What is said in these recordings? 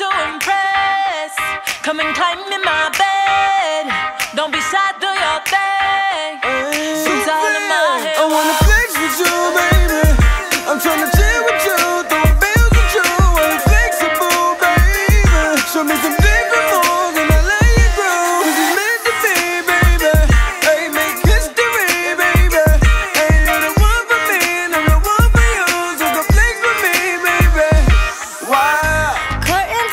nothing to impress. Come and climb in my bed. Don't be shy, do your thing. Since I held my head, I wanna flex with you, baby. I'm tryna chill with you, throwing bills with you. I'm flexible, baby. Show me some different moves and I'll let you grow. This is meant to be, baby. Hey, make history, baby. Hey, you're the one for me and I'm the one for you. So go flex with me, baby. Why? Touching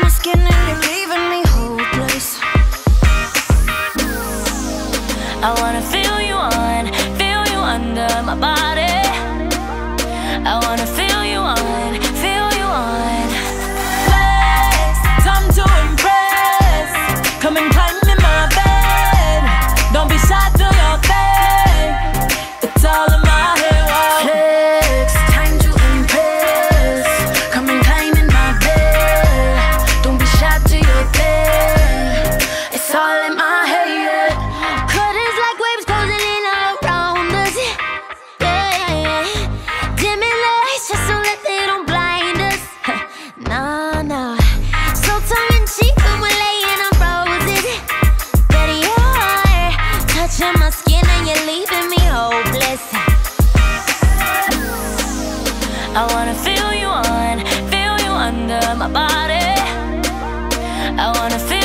my skin and you're leaving me hopeless. I wanna feel you on, feel you under my body. I wanna feel you on, feel you on. Flex, time to impress. Come and climb in my bed. Don't be shy, do your thing. It's all in my head. Flex, time to impress. Come and climb in my bed. It's all in my head. Curtains like waves closing in all around us. Yeah. Dimming the lights just so that they don't blind us. No. So tongue in cheek when we're laying on roses. But you're touching my skin and you're leaving me hopeless. I wanna feel you on, feel you under my body. I wanna feel